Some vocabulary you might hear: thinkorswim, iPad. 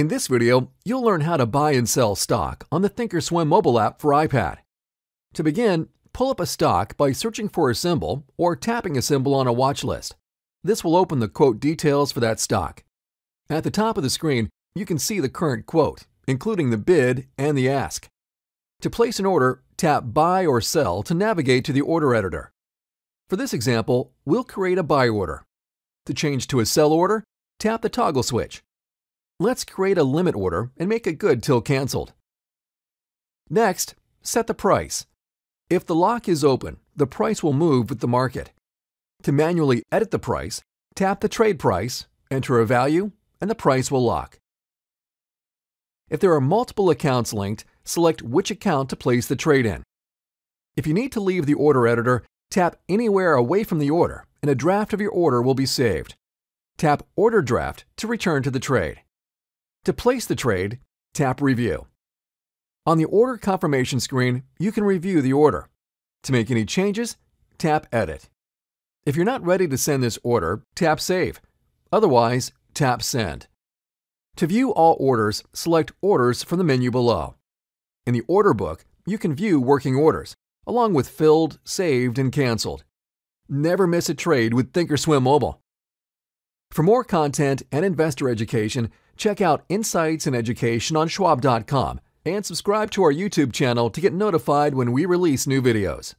In this video, you'll learn how to buy and sell stock on the thinkorswim mobile app for iPad. To begin, pull up a stock by searching for a symbol or tapping a symbol on a watch list. This will open the quote details for that stock. At the top of the screen, you can see the current quote, including the bid and the ask. To place an order, tap Buy or Sell to navigate to the order editor. For this example, we'll create a buy order. To change to a sell order, tap the toggle switch. Let's create a limit order and make it good till canceled. Next, set the price. If the lock is open, the price will move with the market. To manually edit the price, tap the trade price, enter a value, and the price will lock. If there are multiple accounts linked, select which account to place the trade in. If you need to leave the order editor, tap anywhere away from the order, and a draft of your order will be saved. Tap Order Draft to return to the trade. To place the trade, tap Review. On the order confirmation screen, you can review the order. To make any changes, tap Edit. If you're not ready to send this order, tap Save. Otherwise, tap Send. To view all orders, select Orders from the menu below. In the order book, you can view working orders, along with filled, saved, and canceled. Never miss a trade with thinkorswim Mobile. For more content and investor education, check out Insights and Education on schwab.com. And subscribe to our YouTube channel to get notified when we release new videos.